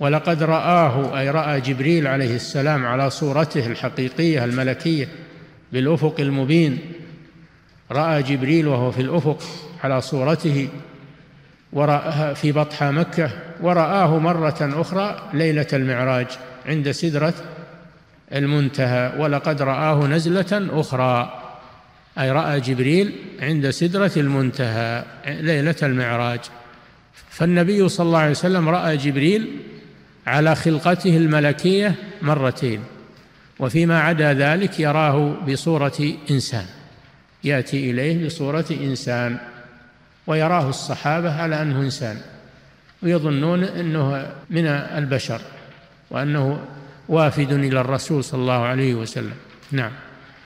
ولقد رآه، أي رأى جبريل عليه السلام على صورته الحقيقية الملكية بالأفق المبين، رأى جبريل وهو في الأفق على صورته ورأى في بطحى مكة، ورآه مرة أخرى ليلة المعراج عند سدرة المنتهى. ولقد رآه نزلة أخرى، أي رأى جبريل عند سدرة المنتهى ليلة المعراج. فالنبي صلى الله عليه وسلم رأى جبريل على خلقته الملكية مرتين، وفيما عدا ذلك يراه بصورة إنسان، يأتي إليه بصورة إنسان، ويراه الصحابة على أنه إنسان ويظنون أنه من البشر وأنه وافد إلى الرسول صلى الله عليه وسلم. نعم.